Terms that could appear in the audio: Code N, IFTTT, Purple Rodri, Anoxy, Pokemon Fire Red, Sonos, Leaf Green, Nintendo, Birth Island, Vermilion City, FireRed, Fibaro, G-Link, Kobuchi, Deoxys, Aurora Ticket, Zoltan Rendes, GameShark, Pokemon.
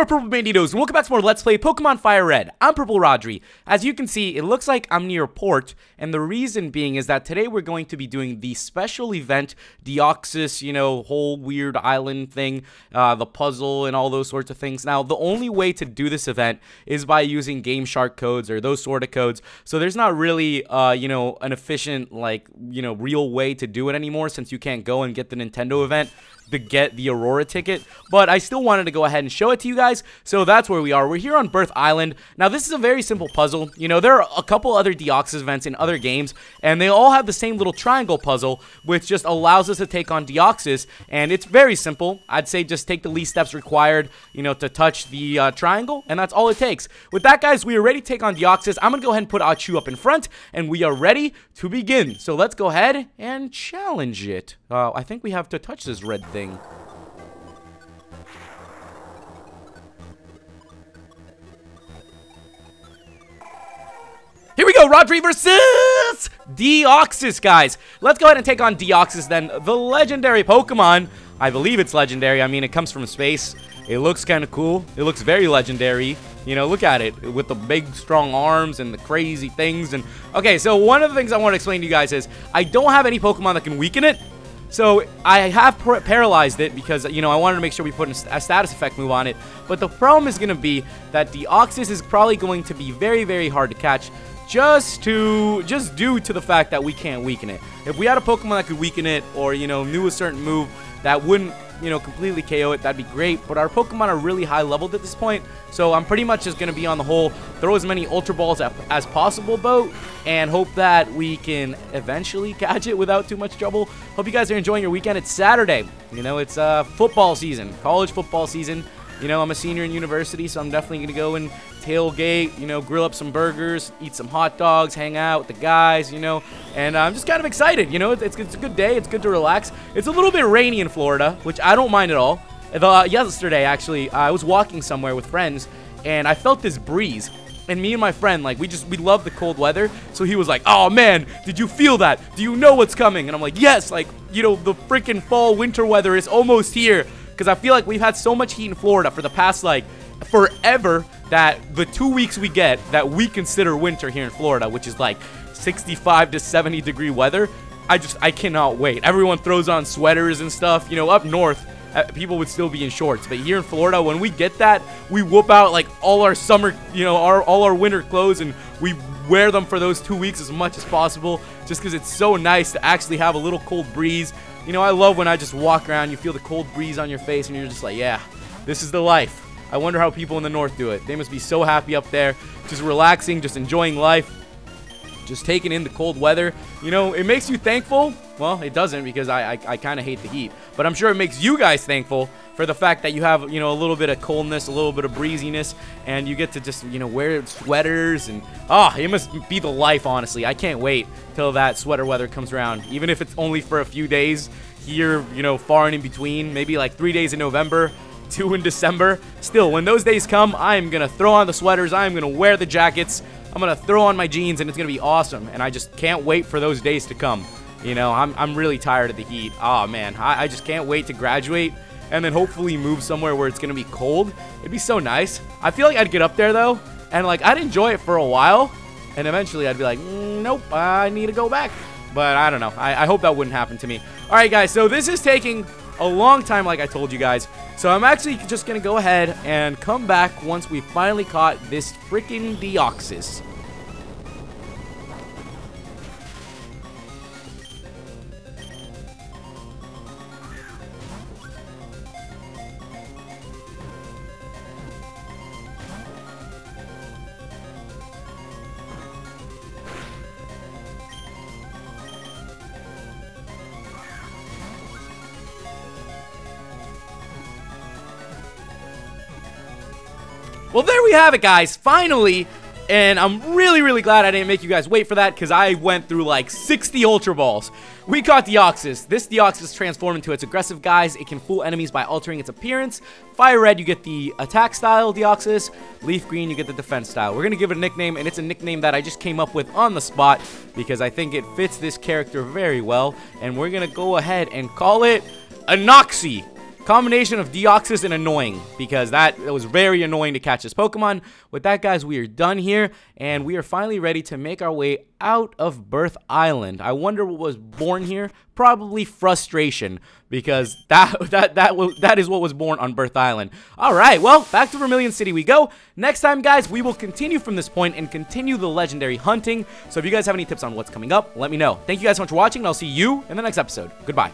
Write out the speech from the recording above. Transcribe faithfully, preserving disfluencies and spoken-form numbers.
my purple banditos, and welcome back to more Let's Play Pokemon Fire Red. I'm Purple Rodri. As you can see, it looks like I'm near a port, and the reason being is that today we're going to be doing the special event, Deoxys, you know, whole weird island thing, uh, the puzzle, and all those sorts of things. Now, the only way to do this event is by using GameShark codes or those sort of codes, so there's not really, uh, you know, an efficient, like, you know, real way to do it anymore since you can't go and get the Nintendo event. To get the Aurora ticket, but I still wanted to go ahead and show it to you guys, so that's where we are. We're here on Birth Island. Now, this is a very simple puzzle. You know, there are a couple other Deoxys events in other games, and they all have the same little triangle puzzle, which just allows us to take on Deoxys, and it's very simple. I'd say just take the least steps required, you know, to touch the uh, triangle, and that's all it takes. With that, guys, we are ready to take on Deoxys. I'm gonna go ahead and put Achu up in front, and we are ready to begin. So let's go ahead and challenge it. Uh, I think we have to touch this red thing. Here we go, Rodri versus Deoxys, guys. Let's go ahead and take on Deoxys then, the legendary Pokemon. I believe it's legendary. I mean, it comes from space. It looks kind of cool. It looks very legendary. You know, look at it with the big, strong arms and the crazy things. And okay, so one of the things I want to explain to you guys is I don't have any Pokemon that can weaken it. So, I have paralyzed it because, you know, I wanted to make sure we put a status effect move on it. But the problem is going to be that Deoxys is probably going to be very, very hard to catch just to, just due to the fact that we can't weaken it. If we had a Pokemon that could weaken it or, you know, knew a certain move that wouldn't, you know, completely K O it, that'd be great. But our Pokemon are really high leveled at this point. So, I'm pretty much just going to be on the whole, throw as many Ultra Balls as possible boat. And hope that we can eventually catch it without too much trouble. Hope you guys are enjoying your weekend. It's Saturday. You know, it's uh, football season, college football season. You know, I'm a senior in university, so I'm definitely going to go and tailgate, you know, grill up some burgers, eat some hot dogs, hang out with the guys, you know. And I'm just kind of excited, you know. It's, it's a good day. It's good to relax. It's a little bit rainy in Florida, which I don't mind at all. Uh, yesterday, actually, I was walking somewhere with friends, and I felt this breeze. And me and my friend, like, we just, we love the cold weather. So he was like, oh, man, did you feel that? Do you know what's coming? And I'm like, yes, like, you know, the freaking fall winter weather is almost here. Because I feel like we've had so much heat in Florida for the past, like, forever that the two weeks we get that we consider winter here in Florida, which is, like, sixty-five to seventy degree weather. I just, I cannot wait. Everyone throws on sweaters and stuff. You know, up north, people would still be in shorts, but here in Florida, when we get that, we whoop out like all our summer, you know, our all our winter clothes, and we wear them for those two weeks as much as possible, just because it's so nice to actually have a little cold breeze. You know, I love when I just walk around, you feel the cold breeze on your face, and you're just like, yeah, this is the life. I wonder how people in the north do it. They must be so happy up there, just relaxing, just enjoying life, just taking in the cold weather. You know, it makes you thankful. Well, it doesn't, because I I, I kind of hate the heat, but I'm sure it makes you guys thankful for the fact that you have, you know, a little bit of coldness, a little bit of breeziness, and you get to just, you know, wear sweaters, and ah, oh, it must be the life, honestly. I can't wait till that sweater weather comes around, even if it's only for a few days here, you know, far and in between, maybe like three days in November, two in December. Still, when those days come, I am gonna throw on the sweaters, I am gonna wear the jackets, I'm gonna throw on my jeans, and it's gonna be awesome, and I just can't wait for those days to come. You know, I'm, I'm really tired of the heat. Oh man, I, I just can't wait to graduate and then hopefully move somewhere where it's gonna be cold. It'd be so nice. I feel like I'd get up there though, and like I'd enjoy it for a while, and eventually I'd be like, nope, I need to go back. But I don't know, I, I hope that wouldn't happen to me. Alright guys, so this is taking a long time, like I told you guys, so I'm actually just gonna go ahead and come back once we finally caught this freaking Deoxys. Well, there we have it, guys, finally, and I'm really, really glad I didn't make you guys wait for that, because I went through like sixty Ultra Balls. We caught Deoxys. This Deoxys transformed into its aggressive guise. It can fool enemies by altering its appearance. Fire Red, you get the attack style Deoxys. Leaf Green, you get the defense style. We're going to give it a nickname, and it's a nickname that I just came up with on the spot, because I think it fits this character very well, and we're going to go ahead and call it Anoxy. Combination of Deoxys and annoying, because that it was very annoying to catch this Pokemon. With that, guys, we are done here, and we are finally ready to make our way out of Birth Island. I wonder what was born here. Probably frustration, because that that that that is what was born on Birth Island. All right, well, back to Vermilion City we go. Next time, guys, we will continue from this point and continue the legendary hunting. So if you guys have any tips on what's coming up, let me know. Thank you guys so much for watching, and I'll see you in the next episode. Goodbye.